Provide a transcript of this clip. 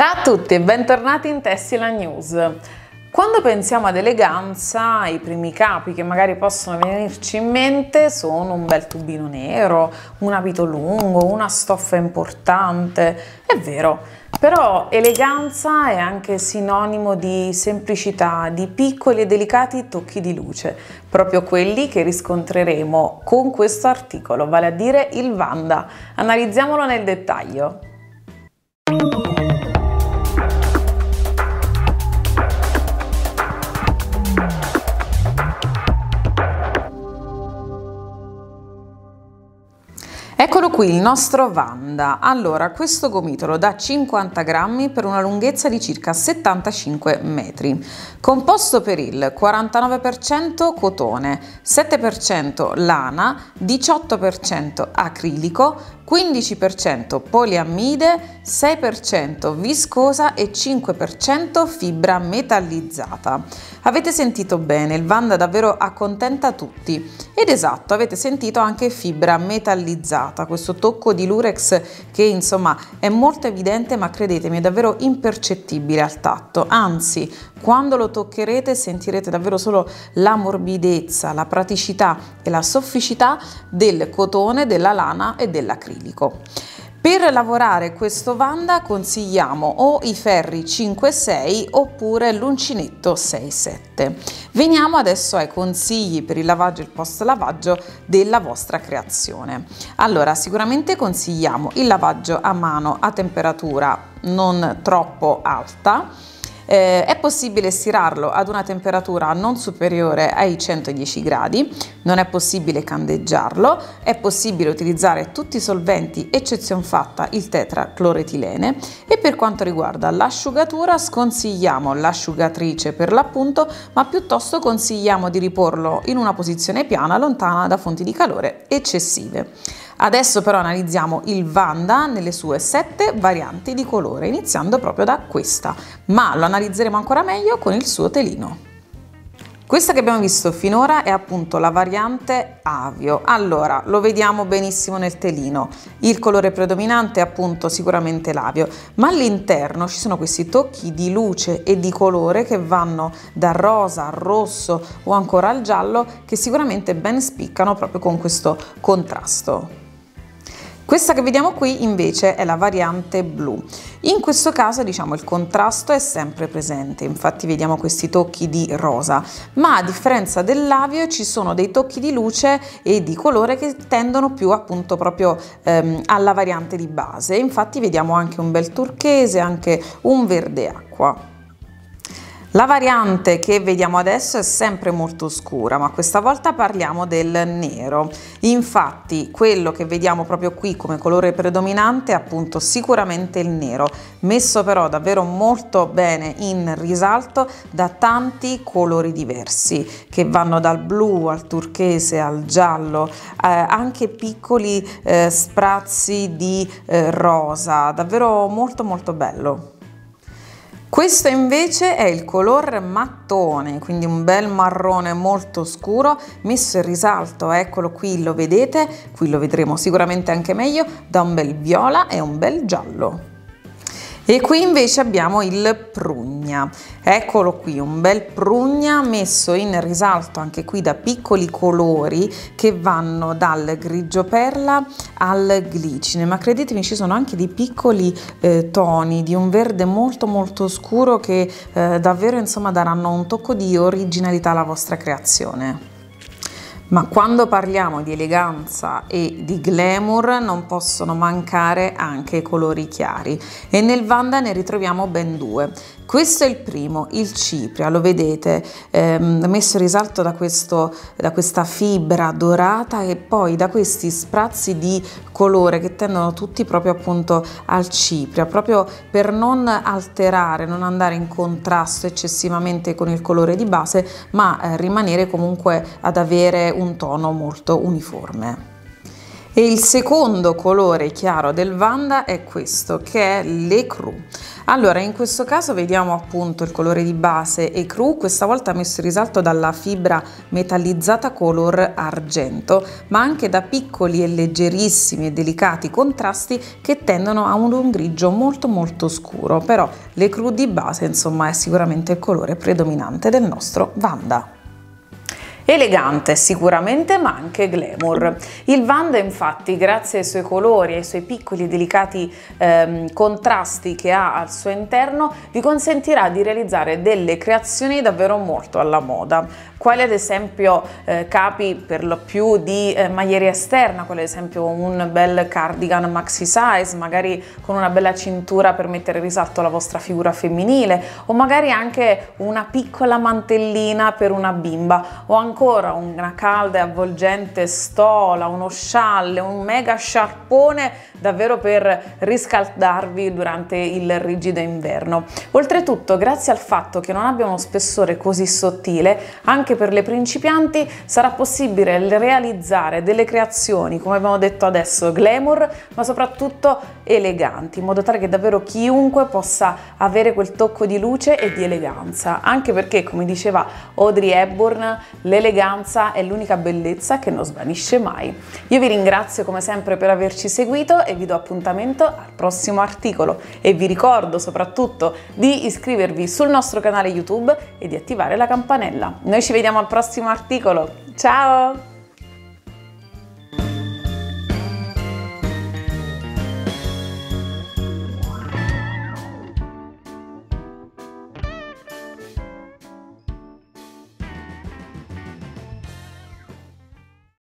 Ciao a tutti e bentornati in Tessiland News. Quando pensiamo ad eleganza, i primi capi che magari possono venirci in mente sono un bel tubino nero, un abito lungo, una stoffa importante, è vero, però eleganza è anche sinonimo di semplicità, di piccoli e delicati tocchi di luce, proprio quelli che riscontreremo con questo articolo, vale a dire il Wanda. Analizziamolo nel dettaglio. Eccolo qui il nostro Wanda. Allora, questo gomitolo da 50 grammi per una lunghezza di circa 75 metri, composto per il 49% cotone, 7% lana, 18% acrilico, 15% poliammide, 6% viscosa e 5% fibra metallizzata. Avete sentito bene, il Wanda davvero accontenta tutti. Ed esatto, avete sentito anche fibra metallizzata, questo tocco di lurex che insomma è molto evidente, ma credetemi è davvero impercettibile al tatto, anzi quando lo toccherete sentirete davvero solo la morbidezza, la praticità e la sofficità del cotone, della lana e dell'acrilico. Per lavorare questo Wanda consigliamo o i ferri 5-6 oppure l'uncinetto 6-7. Veniamo adesso ai consigli per il lavaggio e il post lavaggio della vostra creazione. Allora, sicuramente consigliamo il lavaggio a mano a temperatura non troppo alta. È possibile stirarlo ad una temperatura non superiore ai 110 gradi, non è possibile candeggiarlo, è possibile utilizzare tutti i solventi, eccezion fatta il tetracloretilene, e per quanto riguarda l'asciugatura sconsigliamo l'asciugatrice per l'appunto, ma piuttosto consigliamo di riporlo in una posizione piana, lontana da fonti di calore eccessive. Adesso però analizziamo il Wanda nelle sue 7 varianti di colore, iniziando proprio da questa, ma lo analizzeremo ancora meglio con il suo telino. Questa che abbiamo visto finora è appunto la variante avio. Allora, lo vediamo benissimo nel telino, il colore predominante è appunto sicuramente l'avio, ma all'interno ci sono questi tocchi di luce e di colore che vanno dal rosa al rosso o ancora al giallo, che sicuramente ben spiccano proprio con questo contrasto. Questa che vediamo qui invece è la variante blu. In questo caso diciamo il contrasto è sempre presente, infatti vediamo questi tocchi di rosa, ma a differenza dell'avio ci sono dei tocchi di luce e di colore che tendono più appunto proprio alla variante di base, infatti vediamo anche un bel turchese, anche un verde acqua. La variante che vediamo adesso è sempre molto scura, ma questa volta parliamo del nero. Infatti quello che vediamo proprio qui come colore predominante è appunto sicuramente il nero, messo però davvero molto bene in risalto da tanti colori diversi che vanno dal blu al turchese al giallo, anche piccoli sprazzi di rosa, davvero molto bello. Questo invece è il color mattone, quindi un bel marrone molto scuro messo in risalto, eccolo qui, lo vedete, qui lo vedremo sicuramente anche meglio, da un bel viola e un bel giallo. E qui invece abbiamo il prugna, eccolo qui, un bel prugna messo in risalto anche qui da piccoli colori che vanno dal grigio perla al glicine, ma credetemi ci sono anche dei piccoli toni di un verde molto scuro che davvero insomma daranno un tocco di originalità alla vostra creazione. Ma quando parliamo di eleganza e di glamour non possono mancare anche i colori chiari, e nel Wanda ne ritroviamo ben due. Questo è il primo, il cipria, lo vedete, messo in risalto da questa fibra dorata e poi da questi sprazzi di colore che tendono tutti proprio appunto al cipria, proprio per non alterare, non andare in contrasto eccessivamente con il colore di base, ma rimanere comunque ad avere un tono molto uniforme. E il secondo colore chiaro del Wanda è questo, che è l'ecru. Allora, in questo caso vediamo appunto il colore di base e cru, questa volta messo in risalto dalla fibra metallizzata color argento, ma anche da piccoli e leggerissimi e delicati contrasti che tendono a un grigio molto scuro. Però le cru di base, insomma, è sicuramente il colore predominante del nostro Wanda. Elegante sicuramente, ma anche glamour. Il Wanda infatti, grazie ai suoi colori e ai suoi piccoli e delicati contrasti che ha al suo interno, vi consentirà di realizzare delle creazioni davvero molto alla moda, quali ad esempio capi per lo più di maglieria esterna, quale ad esempio un bel cardigan maxi size, magari con una bella cintura per mettere in risalto la vostra figura femminile, o magari anche una piccola mantellina per una bimba, o ancora una calda e avvolgente stola, uno scialle, un mega sciarpone davvero per riscaldarvi durante il rigido inverno. Oltretutto, grazie al fatto che non abbia uno spessore così sottile, anche per le principianti sarà possibile realizzare delle creazioni, come abbiamo detto adesso, glamour, ma soprattutto eleganti, in modo tale che davvero chiunque possa avere quel tocco di luce e di eleganza, anche perché, come diceva Audrey Hepburn, l'eleganza è l'unica bellezza che non svanisce mai. Io vi ringrazio come sempre per averci seguito e vi do appuntamento al prossimo articolo, e vi ricordo soprattutto di iscrivervi sul nostro canale YouTube e di attivare la campanella. Noi ci vediamo al prossimo articolo, ciao!